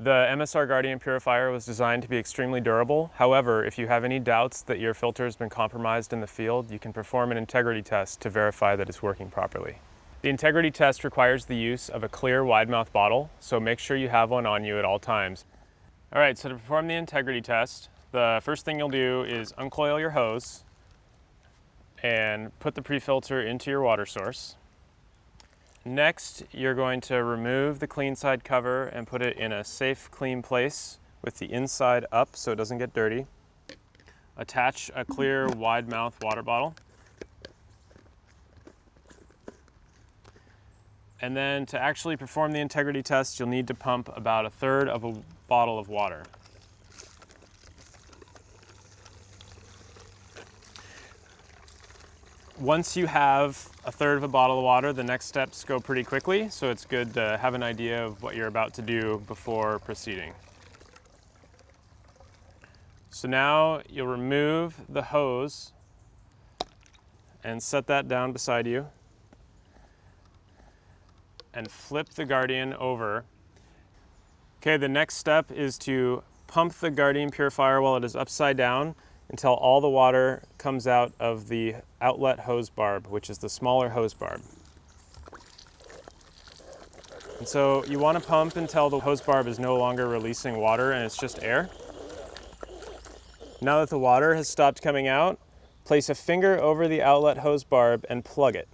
The MSR Guardian Purifier was designed to be extremely durable. However, if you have any doubts that your filter has been compromised in the field, you can perform an integrity test to verify that it's working properly. The integrity test requires the use of a clear wide-mouth bottle, so make sure you have one on you at all times. All right, so to perform the integrity test, the first thing you'll do is uncoil your hose and put the pre-filter into your water source. Next, you're going to remove the clean side cover and put it in a safe, clean place with the inside up so it doesn't get dirty. Attach a clear wide mouth water bottle. And then to actually perform the integrity test, you'll need to pump about 1/3 of a bottle of water. Once you have 1/3 of a bottle of water, the next steps go pretty quickly, so it's good to have an idea of what you're about to do before proceeding. So now you'll remove the hose and set that down beside you and flip the Guardian over. Okay, the next step is to pump the Guardian Purifier while it is upside down until all the water comes out of the outlet hose barb, which is the smaller hose barb. And so you want to pump until the hose barb is no longer releasing water and it's just air. Now that the water has stopped coming out, place a finger over the outlet hose barb and plug it,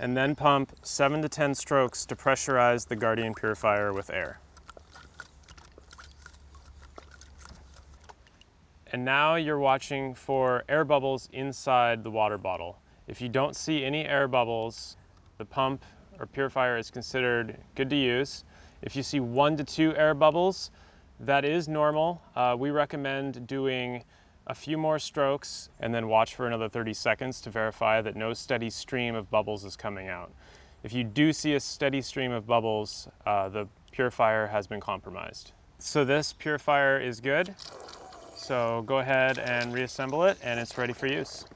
and then pump 7 to 10 strokes to pressurize the Guardian Purifier with air. And now you're watching for air bubbles inside the water bottle. If you don't see any air bubbles, the pump or purifier is considered good to use. If you see 1 to 2 air bubbles, that is normal. We recommend doing a few more strokes and then watch for another 30 seconds to verify that no steady stream of bubbles is coming out. If you do see a steady stream of bubbles, the purifier has been compromised. So this purifier is good. So go ahead and reassemble it, and it's ready for use.